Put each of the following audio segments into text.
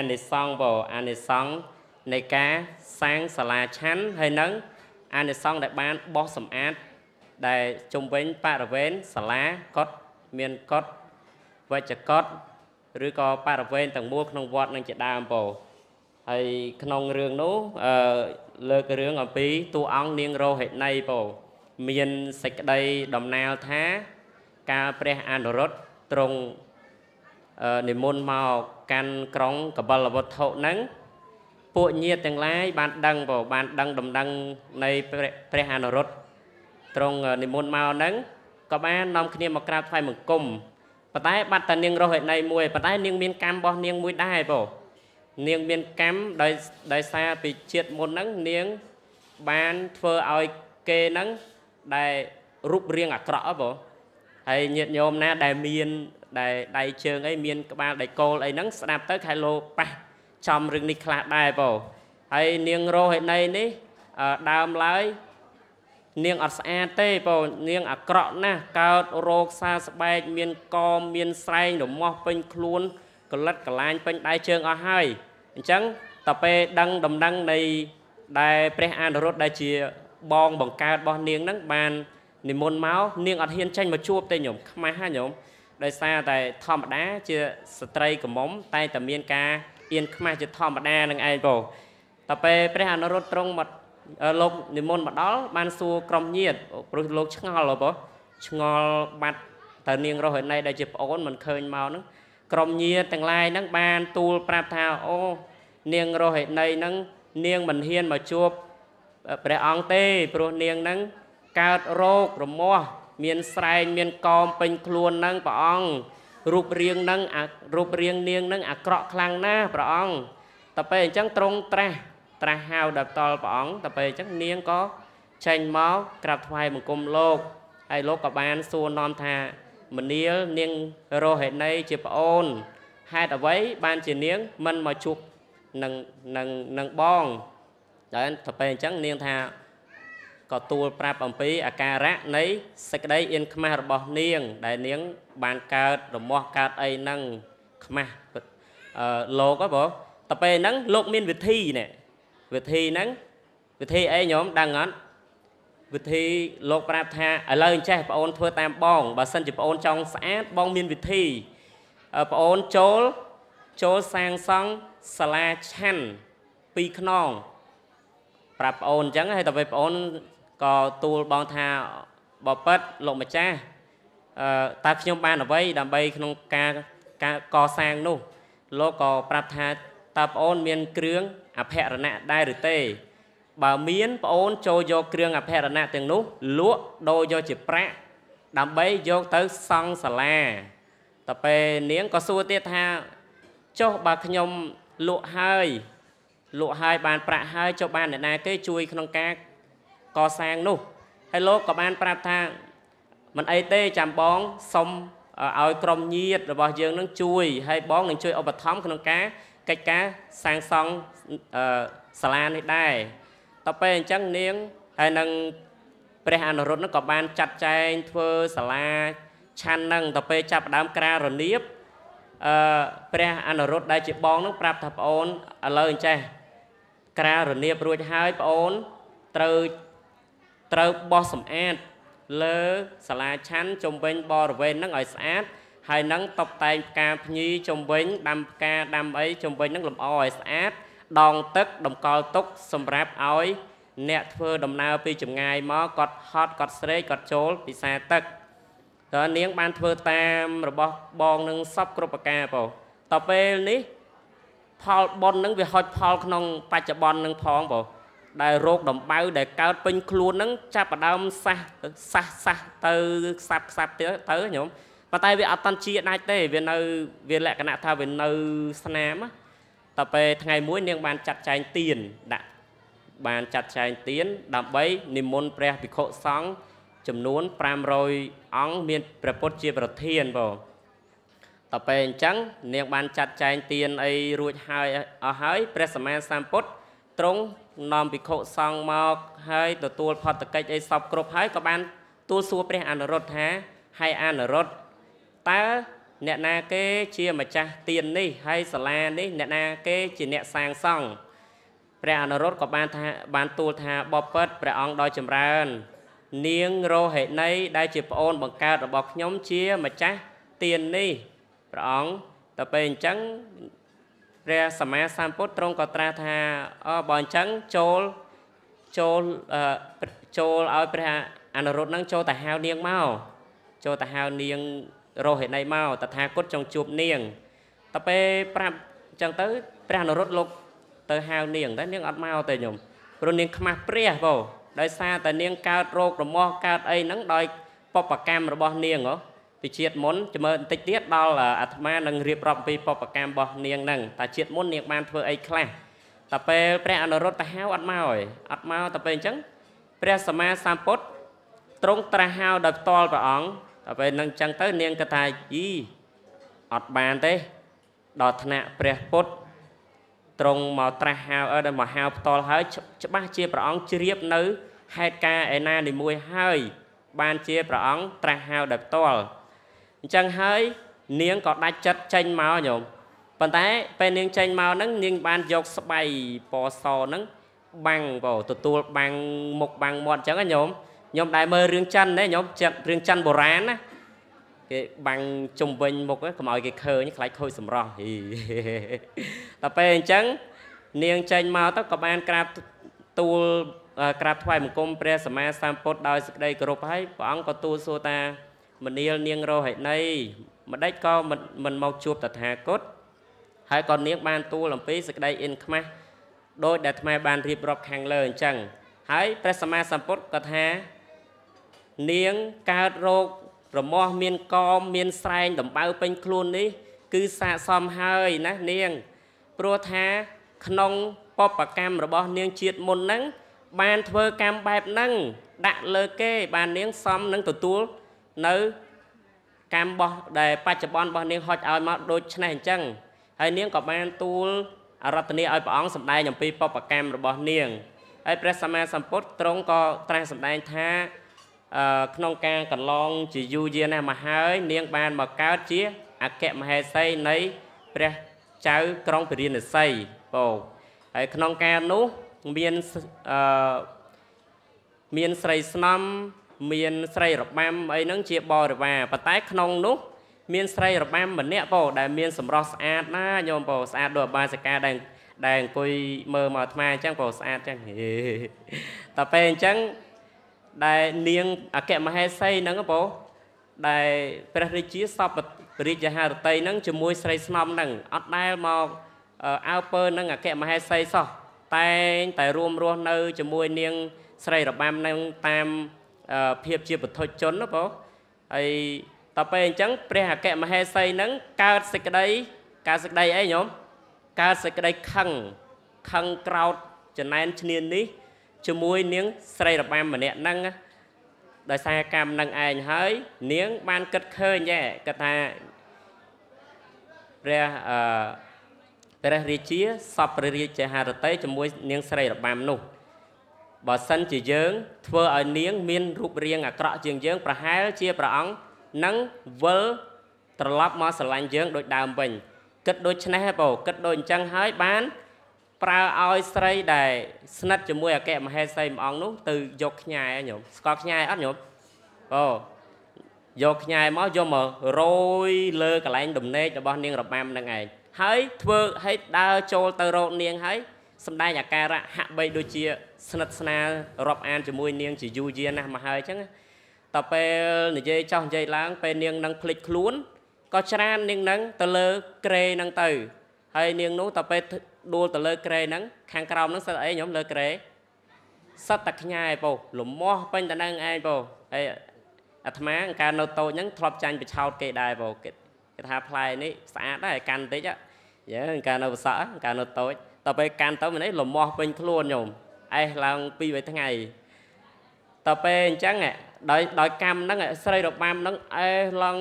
anh song bồ anh song này cá sáng xà la chán hơi nắng anh song đại ban bó sầm át đại trung vén pa đầu vén xà lá cốt miên cốt vây chặt cốt rồi có pa đầu vén tầng mua không vót năng chỉ đam bồ hay không riêng nú lơ cái riêng ở pí tu ông niên rô hiện nay bồ miên sạch đây đồng nào thá ca pre an rốt trong niệm môn màu can krong cả ba là vật thọ nắng bộ nhiệt tiếng lái ban đăng vào ban đăng đồng đăng này pre an rốt trong niệm môn màu nắng có ba năm kia mà cà phê một cùng và tái bắt tận niên rô hiện nay mùi và tái niên miên cam bo niên mùi đai bồ niên miên cam đời đời xa bị triệt môn nắng niên ban phơ ao kê nắng đại rụp riêng à cọ bồ hay nhiệt nhôm na đại miên đại đại trường ấy miên các bạn đại cô ấy nắng snap tới khai lô ba trong rừng nịch là đại bồ hay niên rô hiện nay ní đam lái niên ở xa tê bồ niên ở cọ na cao rô xa bay miên com miên say đổ mò bên luôn còn lật cả lan bên đại trường ở hai chẳng tập pe đăng đồng đăng này đại pre an rốt đại chia bong bằng cao bong niên nắng bàn niệm môn máu niên ở hiên tranh mà chua tay nhổm mai hai nhổm đời xa tại thom đá chưa stray của móng tay tầm miên ca yên mai chưa thom đá đang ai bồ tập về pre hà nó rốt trong mặt lục niệm môn mặt đó ban xua cầm nhiệt rồi lục chăng ngò rồi bố ngò mặt thời niên rồi hiện nay đại chụp ổn mình khơi màu nó cầm nhiệt tầng lai nắng ban tu prata ô niên rồi hiện nay nắng niên mình hiên mà chua pre ong tê pro niên nắng cao rô rồi mua miền Sài miền Com bên Clun nâng bà ông rụp riêng nâng rụp riêng niêng nâng cọ khang na bà ông tập về chẳng trông tra tra hào đập to bà ông tập về chẳng niêng có tranh máu cặp hoài một cùng lô hay lô cả ban xua non thà mình niêng niêng rô hiện nay chỉ bà ôn hai tập ấy ban chỉ niêng mình mà chụp nâng nâng nâng bong đấy tập về chẳng niêng thà có tu prap âm phí à ca rác nấy sách đấy yên khmer bỏ niêng đại niêng bàn cờ rồi mua cờ ấy nâng khmer lộ có bố tập về nắng lộ miên việt thi nắng việt thi ấy nhóm đang ngón việt thi lộ prap tha ở lời che bà ôn thua tam bong bà sân chỉ bà ôn trong xã bong miên việt thi bà ôn chố chố sang song sala chan pi khnon prap ôn chẳng hay tập về ôn có tu bong tha bò pet lộ mặt cha ta khi ban ở đây đầm bay không ca co sang luôn lô có prap tha tập ôn miên kương áp hệ nạn đai được tê bà miên ôn cho vô kương áp hệ nạn tiếng nút lúa đôi do chip prap đầm bay vô tới song sà la tập về niếng có xua tiết tha cho bà khi nhom lộ hai bàn prạ hai cho bàn để này cái chui không ca co sang nụ hay lô có bàn prạ thang mình ấy tê chạm bóng xong ao trồng nhiệt rồi bao giờ nó chui hay bóng nó chui ở bờ thóm không cá cách cá sang xong salan này đây tập về chẳng niêng hay năng prehan rồi nó có bàn chặt chay thưa salan chan năng tập về chặt đám cà rồi niếp prehan rồi đây chỉ bóng nó prạ thập ôn ở lời che ra rồi niệm rồi hai ôn từ từ bò sầm an lơ xà la chán trồng bên bò rồi bên nắng ở sát hay nắng tộc tay cà nhi trồng bên đam ca đam ấy trồng bên nắng làm oi sát đòn tức đồng co túc sầm ráp oi nẹt phơ đồng nào pi chừng ngày mó cọt hot cọt sấy cọt chốn bị xa tức rồi niệm ban phơ tam rồi bò bò nâng sắp cướp ca bồ tập về ní Paul Bond nâng về hot Paul nong pacha bond nâng phong bồ đại rốt đồng bao đại cao pin clun nâng chắp vào đâm xa xa xa từ sập sập tới tới nhổm và tại vì Atlantic này tê về nơi về lại cái nạt thao về nơi Nam á tập về ngày muối niêng bàn chặt chanh tiền đã bàn chặt chanh tiền đạm bấy niềm môn pre bị khổ sóng chấm nón pram rồi ống miên prepot chia vào thiên bồ tập về trắng niệm bàn chặt chanh tiền ấy ruột hai ở hái presamen sampot trong nằm bị khổ sang mọc hai từ tuột phật từ cây ấy sọc cột hái các bạn tu sửa pre an rốt há hay an rốt ta nè na kê chia mà cha tiền đi hay sờ la đi nè na kê chỉ nè sang xongព្រះអនុរុទ្ធក៏បានថាបានទូលថាបបិទ្ធព្រះអង្គដោយចម្រើននាងរោហិណីដែលជាប្អូនបង្កើតរបស់ខ្ញុំជាម្ចាស់ទាននេះព្រះអង្គទៅពេលអញ្ចឹងព្រះសម្មាសម្ពុទ្ធទ្រង់ក៏ត្រាស់ថាអបើអញ្ចឹងចូលឲ្យព្រះអនុរុទ្ធនឹងចូលទៅហៅនាងមកចូលទៅហៅនាងរោហិណីមកតថាគតចង់ជួបនាងទៅពេលប្រាប់អញ្ចឹងទៅព្រះអនុរុទ្ធលោកទៅហៅនាងតែនាងអត់មកទេខ្ញុំព្រោះនាងខ្មាស់ព្រះបងដោយសារតែនាងកើតរោគរមាស់កើតអីហ្នឹងដោយបបកម្មរបស់នាងហ៎ពីជាតិមុនចាំមើលបន្តិចទៀតដល់អាត្មានឹងរៀបរាប់ពីបបកម្មរបស់នាងហ្នឹងតែជាតិមុននាងបានធ្វើអីខ្លះតែពេលព្រះអនុរុទ្ធទៅហៅអត់មកទេអត់មកតែពេលអញ្ចឹងព្រះសម្មាសម្ពុទ្ធទ្រង់ត្រាស់ហៅដោយផ្ទាល់ព្រះអង្គតែពេលហ្នឹងអញ្ចឹងទៅនាងគាត់ថាយីអត់បានទេដល់ថ្នាក់ព្រះពុទ្ធត្រង់មកត្រាស់ហៅអើដល់មកហៅផ្ទាល់ហើយច្បាស់ជាព្រះអង្គជ្រាបនៅហេតុការឯណានីមួយហើយបានជាព្រះអង្គត្រាស់ហៅដល់ផ្ទាល់អញ្ចឹងហើយនាងក៏ដាច់ចិត្តចេញមកញោមប៉ុន្តែពេលនាងចេញមកហ្នឹងនាងបានយកស្បៃពណ៌សហ្នឹងបាំងបងទទួលបាំងមុខបាំងមាត់អញ្ចឹងញោមដែលមើលរឿងចិនទេញោមចិត្តរឿងចិនបុរាណណាគេបាំងជុំវិញមុខកុំឲ្យគេឃើញខ្លាចខូចសម្រស់តែពេលអញ្ចឹងនាងចេញមកទៅក៏បានក្រាបថ្វាយបង្គំព្រះសម្មាសម្ពុទ្ធដោយសេចក្តីគោរពហើយព្រះអង្គក៏ទូលសួរថាមនាលនាងរោហិណីម្តេចក៏មិនមកជួបតថាគតហើយក៏នាងបានទូលអំពីសេចក្តីអ៊ិនខ្មាស់ដោយដែលថ្មបានរៀបរាប់ខាងលើអញ្ចឹងហើយព្រះសម្មាសម្ពុទ្ធក៏ថានាងកើតរោគរមាស់មានកមមានស្រែងដំបៅពេញខ្លួននេះគឺសាកសមហើយណានាងព្រោះថាក្នុងបបកម្មរបស់នាងជាតិមុនហ្នឹងបានធ្វើកម្មបែបហ្នឹងដាក់លើគេបាននាងសមនឹងទទួលនៅកម្មរបស់ដែលបច្ចុប្បន្នរបស់នាងហុចឲ្យមកដូចនេះអញ្ចឹងហើយនាងក៏បានទូលអរតនីឲ្យព្រះអង្គសម្ដែងអំពីបបកម្មរបស់នាងហើយព្រះសម្មាសម្ពុទ្ធទ្រង់ក៏ត្រាស់សម្ដែងថាក្នុងការកន្លងជាយូរយារណាស់មកហើយនាងបានមកកើតជាអគ្គមហេសីនៃព្រះចៅក្រុងពារាណសីបងហើយក្នុងការនោះមានស្រីស្នំមានស្រីរបាំអីហ្នឹងជាបរិវារប៉ុន្តែក្នុងនោះមានស្រីរបាំម្នាក់បងដែលមានសម្រស់ស្អាតណាញោមបងស្អាតដូចអបាសិកាដែលអង្គុយមើលមកអាត្មាអញ្ចឹងបងស្អាតចឹងតែពេលអញ្ចឹងដែលនាងអគ្គមហេសីហ្នឹងបងដែលព្រះរាជាសពរាជហឫទ័យហ្នឹងជាមួយស្រីស្នំហ្នឹងអត់ដែលមកអើពើនឹងអគ្គមហេសីសោះតែងតែរួមរស់នៅជាមួយនាងស្រីរបាំហ្នឹងតាមភាពជាបុថុជនណាបងហើយតទៅអញ្ចឹងព្រះអគ្គមហេសីហ្នឹងកើតសេចក្តីអីញោមកើតសេចក្តីខឹងក្រោធចំណែនឈ្នាននេះជាមួយនាងស្រីរបាំម្នាក់ហ្នឹងដោយសារកម្មនឹងឯងហើយនាងបានគិតឃើញទេគាត់ថាព្រះរាជាសពព្រះរាជហឫទ័យជាមួយនាងស្រីរបាំនោះបើសិនជាយើងធ្វើឲ្យនាងមានរូបរាងអាក្រក់ជាងយើងប្រហែលជាព្រះអង្គនឹងវិលត្រឡប់មកស្រឡាញ់យើងដូចដើមវិញគិតដូចនេះហ៎បងគិតដូចអញ្ចឹងហើយបានប្រើឲ្យស្រីដែលស្និទ្ធជាមួយអគ្គមហេសីម្អងនោះទៅយកខ្ញែញោមស្គាល់ខ្ញែអត់ញោមអូយកខ្ញែមកយកមករយលើកន្លែងដំណេករបស់នាងរបាំនឹងឯងហើយធ្វើឲ្យដើរចូលទៅរកនាងហើយសម្ដែងអាការៈហាក់បីដូចជាស្និទ្ធស្នាលរាប់អានជាមួយនាងជាយូរយារណាស់មកហើយអញ្ចឹងតទៅពេលនិយាយចោះនិយាយឡើងពេលនាងនឹងភ្លេចខ្លួនក៏ច្រាននាងនឹងទៅលើក្រេនឹងទៅហើយនាងនោះតទៅពេលដួលទៅលើក្រែហ្នឹងខាងក្រោមហ្នឹងសិតអីខ្ញុំលើក្រែសិតតែខ្ញែបងលំោះពេញតែនឹងឯងបងហើយអាត្មាកាលនៅតូចហ្នឹងធ្លាប់ចាញ់បិឆោតគេដែរបងគេថាផ្លែនេះស្អាតដែរកាន់តិចយើងកាលនៅបសក់កាលនៅតូចតទៅកាន់ទៅមិនអីលំោះពេញខ្លួនខ្ញុំអេះឡើងពីរបីថ្ងៃតទៅអញ្ចឹងដោយកម្មហ្នឹងស្រីរបាំហ្នឹងអេះឡើង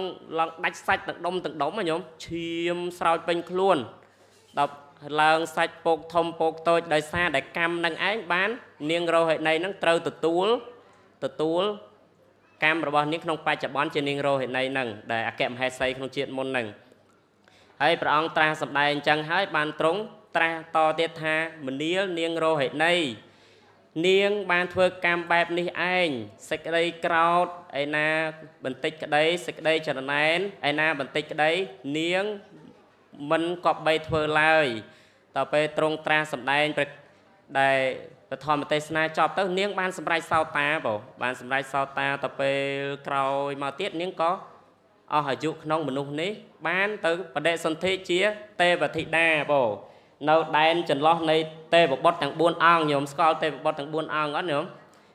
ដាច់សាច់ទាំងដុំខ្ញុំឈាមស្រោចពេញខ្លួនដល់ឡើងសាច់ពោកធំពោកតូចដោយសារតែកម្មនឹងឯងបាននាងរោហិណីនឹងត្រូវទទួល cam rồi bọn không phải chập bón trên nền rô hiện nay nằng để kèm hai say không chuyện môn nằng ấy bọn ta sập đài chẳng hái bàn trống ta to tiết tha mình níu nền rô hiện nay nền bàn thưa cam bẹp ní anh sạch đây crowd ai na bình tịch đấy sạch đây cho nên ai na bình tịch đấy nền mình cọp bay thưa lời tàu bay trống ta sập đài để và thòm tây na chọc tới niếng ban sầm rai sao ta bảo ban sầm rai sao ta tập về cầu mà tiết niếng có ở hải dục nông mình nông ní ban từ vấn đề sân thế chia tê và thị đa bảo nấu đan trần lót này tê và bót thằng buôn ăn nhiều scol tê và bót thằng buôn ăn ngót nữa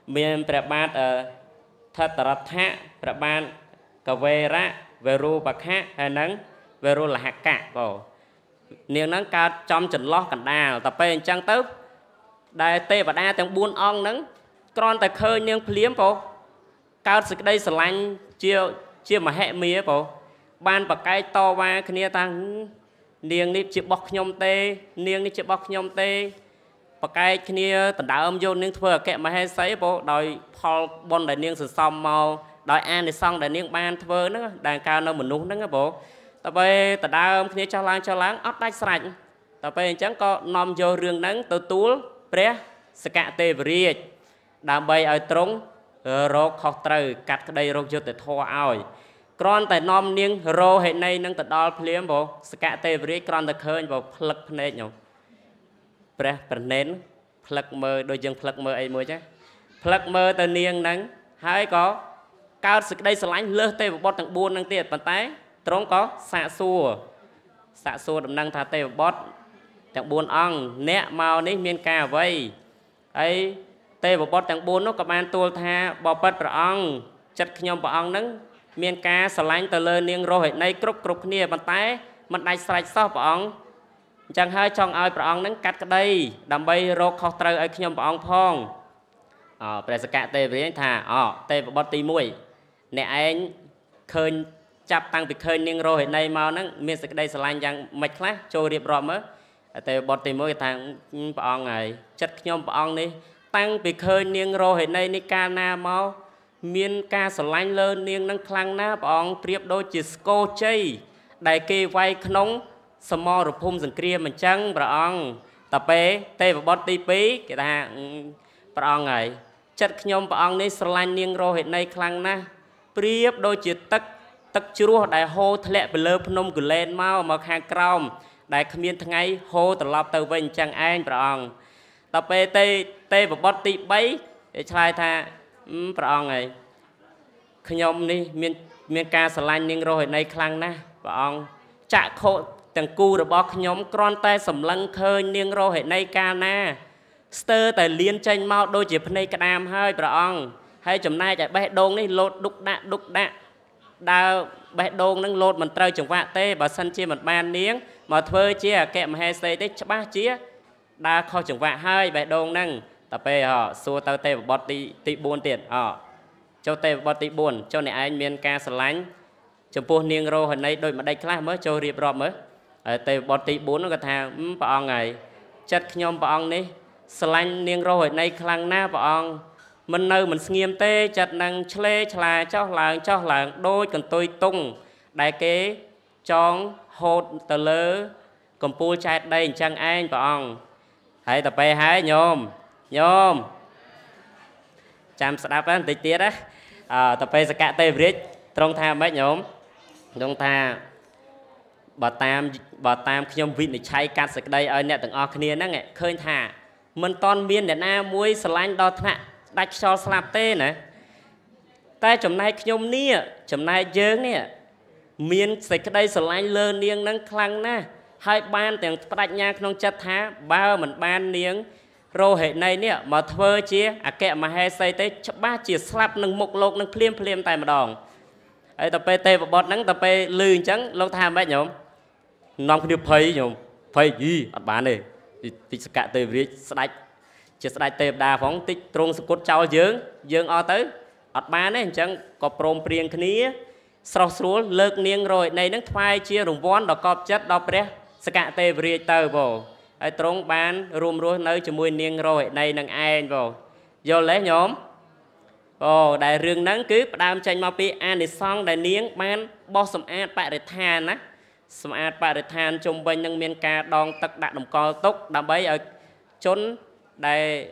miền bè ban ở thật là thạ bè ban cà về ra về ru bạc ha hay nắng về ru là hạt cả bảo niềng nắng cao trong trần lót cảnh đa tập về trang tớp đại tê và đa tiếng buôn ong nắng con tại khơi nhưng liếm bố cao sự đây sờ lanh chia mà hệ mía bố ban bạc cái to ba khi nia tăng niềng đi chịu bọc nhom tê niềng đi chịu bọc nhom tê bạc cái khi nia tận đá âm vô niềng thừa kẹt mà hay sấy bố đòi Paul bon đại niềng sờ xong màu đòi an để xong đại niềng ban thừa nữa đàn cao nó mình núng nữa bố tại bây tận đá âm khi nia cho láng ót đai sạch tại bây chẳng có nom vô riêng nắng từ túlព្រះ សកទេវរាជ ដើម្បីឲ្យត្រង់រកខុសត្រូវកាត់ក្តីរោគយុត្តិធម៌ឲ្យគ្រាន់តែនាំនាងរោហេណីនឹងទៅដល់ភ្លាមបងសកទេវរាជគ្រាន់តែឃើញបងផ្លឹកភ្នែកខ្ញុំព្រះប្រណេនផ្លឹកមើលដូចយើងផ្លឹកមើលអីមួយចាផ្លឹកមើលទៅនាងហ្នឹងហើយក៏កើតសេចក្តីស្រឡាញ់លើសទេវបុត្រទាំង4ហ្នឹងទៀតប៉ុន្តែត្រង់ក៏សាកសួរដំណឹងថាទេវបុត្រទាំង4អង្គអ្នកមកនេះមានការអ្វីហើយទេវបុត្រទាំង4នោះក៏បានទូលថាបបិទ្ធព្រះអង្គចិត្តខ្ញុំព្រះអង្គនឹងមានការស្រឡាញ់ទៅលើនាងរស់ហេណីគ្រប់គ្នាប៉ុន្តែមិនដាច់ស្រេចសោះព្រះអង្គអញ្ចឹងហើយចង់ឲ្យព្រះអង្គនឹងកាត់ក្តីដើម្បីរកខុសត្រូវឲ្យខ្ញុំព្រះអង្គផងព្រះសកទេវរាជថាទេវបុត្រទី1អ្នកឯងឃើញចាប់តាំងពីឃើញនាងរស់ហេណីមកហ្នឹងមានសេចក្តីស្រឡាញ់យ៉ាងម៉េចខ្លះចូលរៀបរាប់មើលแต่บทที่มือทางปองไงจัดขยมปองนี่ตั้งไปเคยเนียงโรเห็นในนิการนาเมาเมียนกาสไลน์เลินเนียงนั่งคลังนาปองเปรียบโดยจิสโกเจได้เกย์ไว้ขนมสมอหรือพุ่มสังเกตมันจังปองแต่ไปเตะบทที่ปีกระทั่งปองไงจัดขยมปองนี่สไลน์เนียงโรเห็นในคลังนาเปรียบโดยจิตตักชั่วได้โฮทะเลไปเลิบพนมกุเลนเมามาคางกล้อมđại khmiên thay hô từ lọp từ vinh chẳng an prong tập pt t và bot tị bấy để trai tha prong này khom đi miền ca sờ lanh nhưng rồi này khăng na prong chạ khổ từng cu rồi bọt nhóm con tay sầm lăng khơi nhưng rồi này ca na sơ tại liên tranh mau đôi chỉ này cả nam hơi prong hay chấm nay chạy bé đôn đi lột đục đạ đào bé đôn nâng lột mình trời chồng vạ tê bà sân chia mình ban niếng mà thưa chia kẹm hai xây đấy ba chia đa kho chồng vạ hai bé đôn nâng tập về họ xua tao tê bọt tị buồn tiền họ cho tê bọt tị buồn cho này anh miền ca sờ lánh chồng buồn niêng rô hồi nay đôi mà đây khác mới cho riệp rọp mới tê bọt tị buồn nó cả thang bà ông này chất nhom bà ông đi sờ lánh niêng rô hồi nay khăng na bà ông mình nơi mình nghiêm tê chặt năng chle là cho làng đôi cần tôi tung đại kế chong hột tờ lơ cầm pu chặt đây chẳng anh bọn hãy tập về hái nhôm chăm sóc đáp án tí tiết á tập về sẽ cả tê viết trong tham mấy nhôm trong tham bà tam khi nhôm vịt để cháy cắt sạch đây ở nhà từng ở kia nó nghe khơi thả mình toàn biên để na muối slime đo thạ đạch cho sạp tê nè tay chấm này nhôm nia chấm này dơ nè miền sạch đây sờ lanh lơ niêng nắng khăng na hai ban tiếng đạch nhà không chặt thá bao mình ban niêng rô hệ này nè mà thưa chia kẹm mà hai say tê chắp ba chia sạp nâng một lộc nâng phim tại mà đòn ấy tập tê và bọt nắng tập lư trắng lâu tham mấy nhôm non không được phơi gì ở bán này thì cả tê viết sạch chỉ sai tệp đà phóng tích trôn súc cốt trao dương o tới ọt ba đấy chẳng có prom prieng khía sờ sờ lợn nieng rồi này nước phai chia rồng vón đỏ cọp chất đỏ pre sạ tệp riết tờ bồ ai trôn bán rùm rùa nơi chùm mui nieng rồi này năng ai bồ vô lẽ nhóm Ồ, đại rừng nắng cứ đam tranh màu bí an để xong đại niếng bán bó xâm át bạc để than á. Xâm át bạc để than chung bên nâng miên ca đong tất đạc đồng con tốc đàm bấy ở chốn đại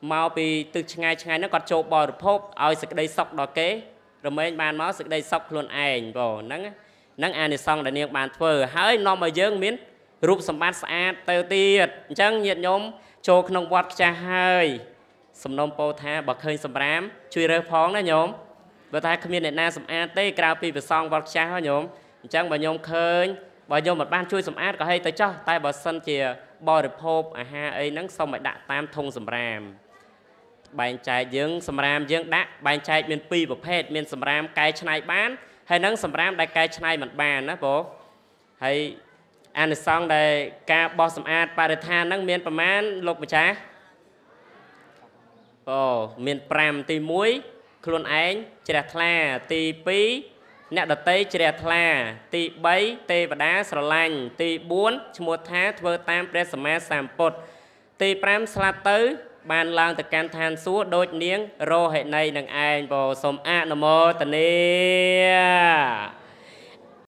màu bí từ ngày nó còn chụp bò được phốp. Ôi sẽ đây sọc đó kế. Rồi mấy bạn máu sẽ đây sọc luôn ảnh bò nắng. Nắng an để xong đại niếng bán phở. Hỡi nó mà dương miếng rụp xâm bát xa tơ tiệt. Chẳng nhiệt nhóm chô khăn nông bọt cha hơi. Sầm nôm po tha bậc hơi sầm rám chui rơi phóng đó nhôm và ta không biết để na sầm a tê cào pi về song bậc cha thôi nhôm chẳng bà nhôm khơi bà nhôm một ban chui sầm a có hay tới cho tay bà sân chìa bò được hộp à ha ấy nắng xong mày đã tam thông sầm rám bàn chải dướng sầm rám dướng đá bàn chải miền pi bậc hết miền sầm rám cài chai bán hay nắng sầm rám đại cài chai mặt bàn đó bố hay ăn xong đại ca bò sầm a bà được tha nắng miền bà man lục bậc cha. Ồ, miền pram tì muối, khuôn ánh, trẻ thla, tì bí, nẹ đợt tây trẻ thla, tì bấy, tê và đá sở lành, tì bốn, chmua thá, thơ tam, trẻ sở ma sàm bột, tì pram sla tứ, bàn lang thật can than suốt đôi niếng, rô hệ này nâng anh, bồ xôm a nô mô tần nia.